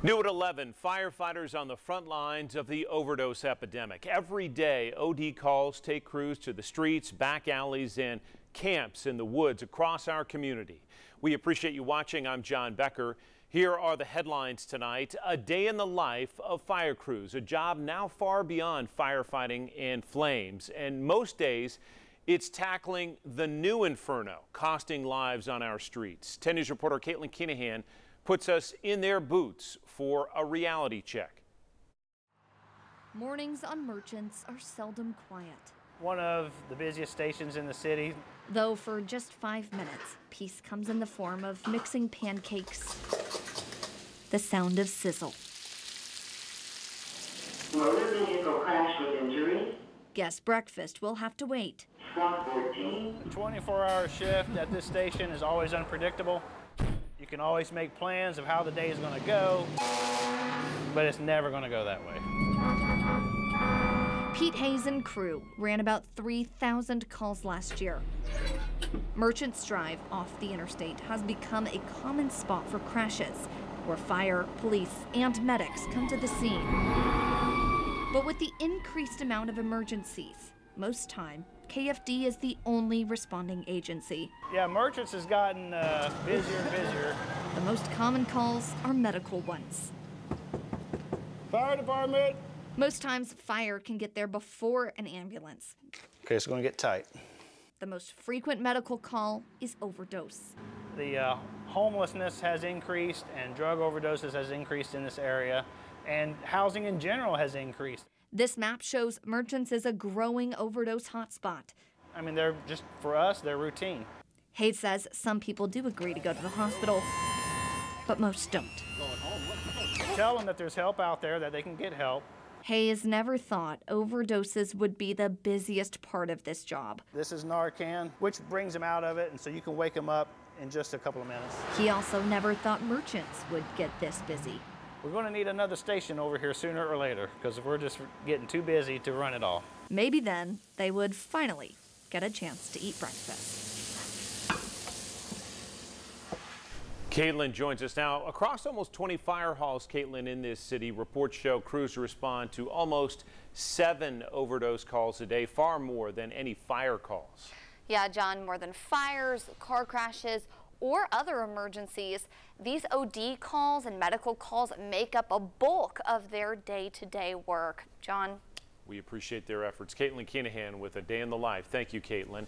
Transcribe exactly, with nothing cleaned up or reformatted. New at eleven, firefighters on the front lines of the overdose epidemic. Every day, O D calls take crews to the streets, back alleys, and camps in the woods across our community. We appreciate you watching. I'm John Becker. Here are the headlines tonight. A day in the life of fire crews, a job now far beyond firefighting and flames. And most days, it's tackling the new inferno, costing lives on our streets. ten News reporter Caitlin Kenahan puts us in their boots for a reality check. Mornings on Merchants are seldom quiet. One of the busiest stations in the city. Though for just five minutes, peace comes in the form of mixing pancakes, the sound of sizzle. Motor vehicle crash with injury. Guess breakfast will have to wait. A twenty-four hour shift at this station is always unpredictable. You can always make plans of how the day is going to go, but it's never going to go that way. Pete Hayes and crew ran about three thousand calls last year. Merchants Drive off the interstate has become a common spot for crashes, where fire, police, and medics come to the scene. But with the increased amount of emergencies, most time, K F D is the only responding agency. Yeah, Merchants has gotten uh, busier and busier. The most common calls are medical ones. Fire department. Most times, fire can get there before an ambulance. Okay, it's going to get tight. The most frequent medical call is overdose. The uh, homelessness has increased, and drug overdoses has increased in this area, and housing in general has increased. This map shows Merchants is a growing overdose hotspot. I mean, they're just, for us, they're routine. Hayes says some people do agree to go to the hospital, but most don't. Tell them that there's help out there, that they can get help. Hayes never thought overdoses would be the busiest part of this job. This is Narcan, which brings them out of it, and so you can wake them up in just a couple of minutes. He also never thought Merchants would get this busy. We're going to need another station over here sooner or later, because we're just getting too busy to run it all. Maybe then they would finally get a chance to eat breakfast. Caitlin joins us now. Across almost twenty fire halls, Caitlin, in this city, reports show crews respond to almost seven overdose calls a day, far more than any fire calls. Yeah, John, more than fires, car crashes, or other emergencies, these O D calls and medical calls make up a bulk of their day-to-day work. John? We appreciate their efforts. Caitlin Kenahan with A Day in the Life. Thank you, Caitlin.